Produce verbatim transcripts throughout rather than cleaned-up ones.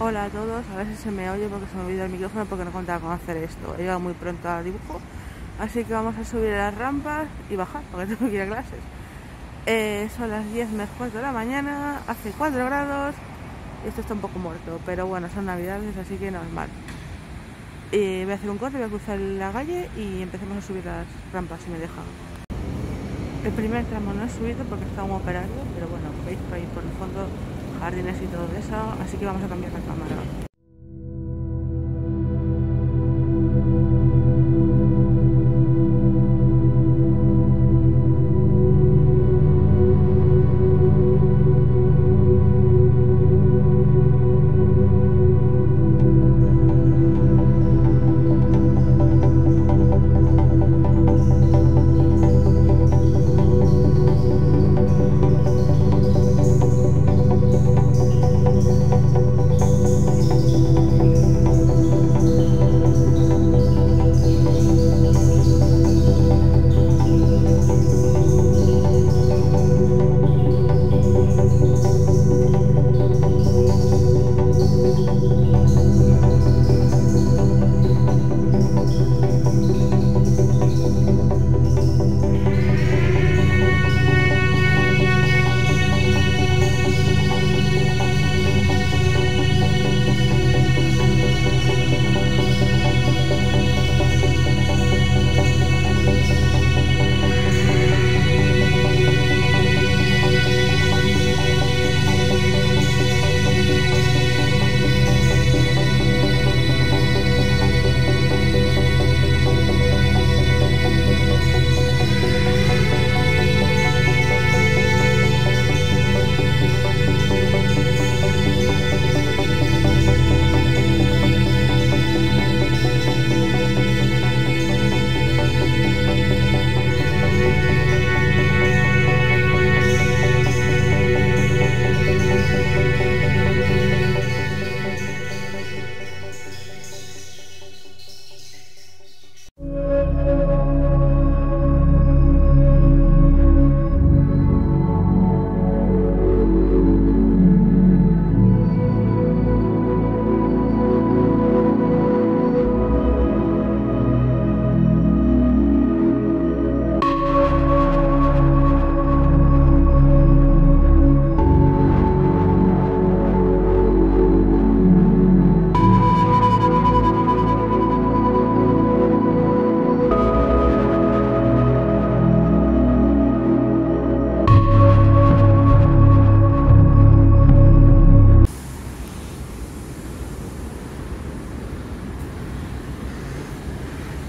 Hola a todos, a ver si se me oye porque se me olvidó el micrófono porque no contaba con hacer esto. He llegado muy pronto al dibujo, así que vamos a subir a las rampas y bajar porque tengo que ir a clases. Eh, son las diez menos cuarto de la mañana, hace cuatro grados y esto está un poco muerto, pero bueno, son navidades así que normal. Eh, voy a hacer un corte, voy a cruzar la calle y empecemos a subir las rampas si me dejan. El primer tramo no he subido porque está un operario, pero bueno, veis por ahí por el fondo jardines y todo eso, así que vamos a cambiar la cámara.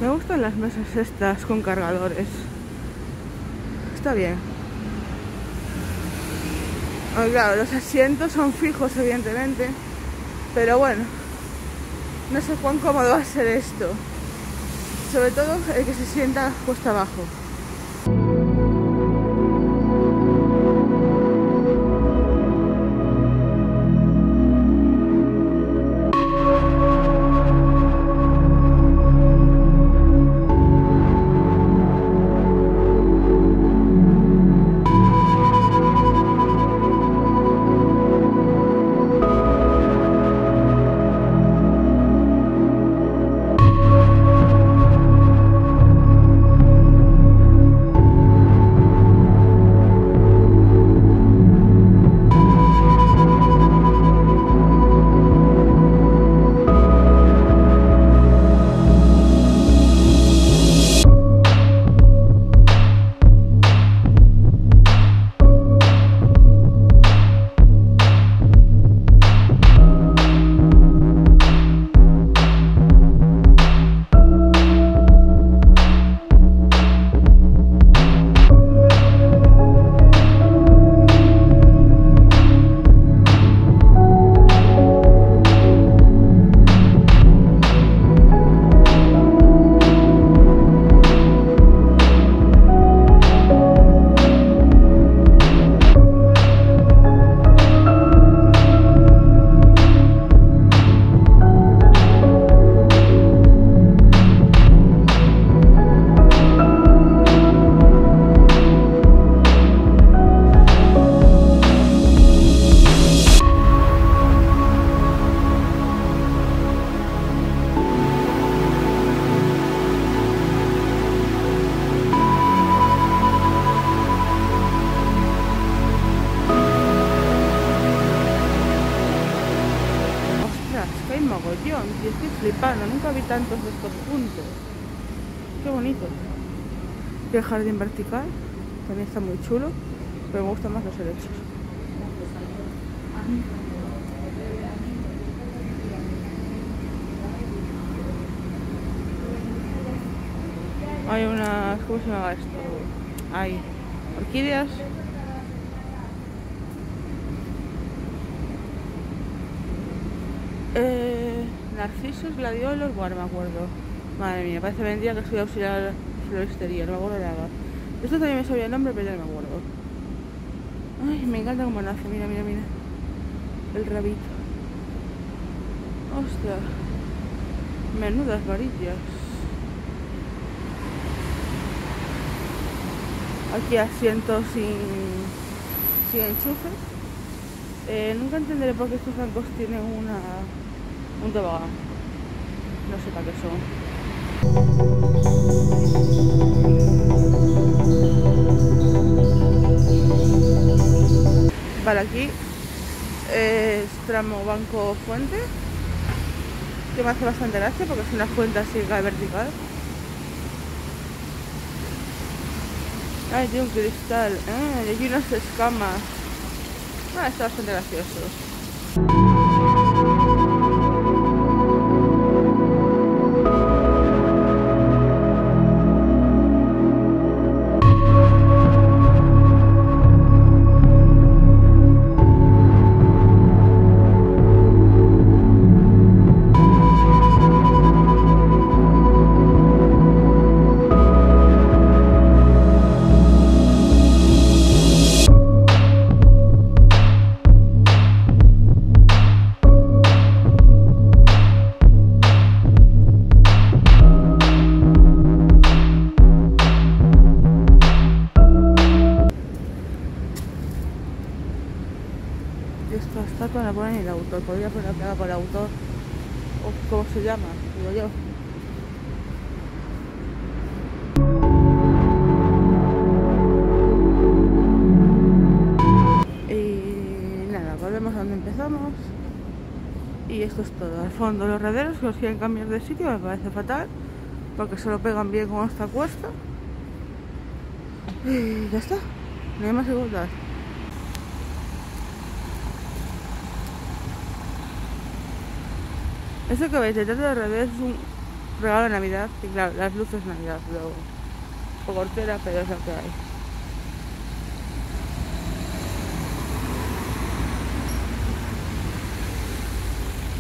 Me gustan las mesas estas con cargadores. Está bien. Bueno, claro, los asientos son fijos, evidentemente. Pero bueno, no sé cuán cómodo va a ser esto. Sobre todo el que se sienta cuesta abajo. hay mogollón, y estoy flipando, nunca vi tantos de estos puntos. Qué bonito. Y el jardín vertical también está muy chulo, pero me gustan más los helechos. Hay unas, ¿cómo se llama esto? Hay orquídeas. Eh, narcisos, gladiolos, bueno, no me acuerdo. Madre mía, parece mentira que soy auxiliar floristería, no me acuerdo nada. Esto también me sabía el nombre, pero ya no me acuerdo. Ay, me encanta cómo nace, mira, mira, mira. El rabito. Ostras. Menudas varillas. Aquí asientos sin, sin enchufes. Eh, nunca entenderé por qué estos bancos tienen una, un tobogán. No sé para qué son. Vale, aquí eh, es tramo banco fuente, que me hace bastante gracia porque es una fuente así vertical. Ay, tiene un cristal. Ah, y aquí unas escamas. Ah, está bastante gracioso. Esta estatua la ponen en el autor, podría poner pegada por el autor, o como se llama, digo yo. Y nada, volvemos a donde empezamos. Y esto es todo. Al fondo los rederos, que los quieren cambiar de sitio, me parece fatal, porque se lo pegan bien con esta cuesta. Y ya está, no hay más que contar. Eso que veis, el teatro de revés es un regalo de Navidad, y claro, las luces de Navidad, luego un poco hortera, pero es lo que hay.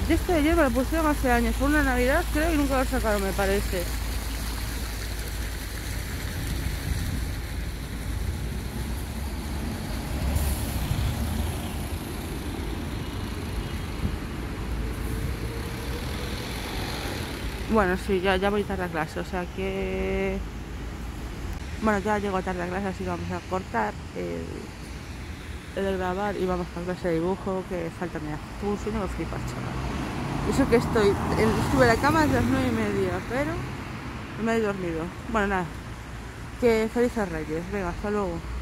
Yo este de hierba lo pusieron hace años, fue una Navidad creo y nunca lo sacaron, me parece. Bueno, sí, ya, ya voy tarde a clase, o sea que... Bueno, ya llego tarde a clase, así que vamos a cortar el, el grabar y vamos a clase de dibujo, que falta, mira, tuve un sueño que flipas, chaval. Eso que estoy, estuve en la cama desde las nueve y media, pero no me he dormido. Bueno, nada, que felices Reyes, venga, hasta luego.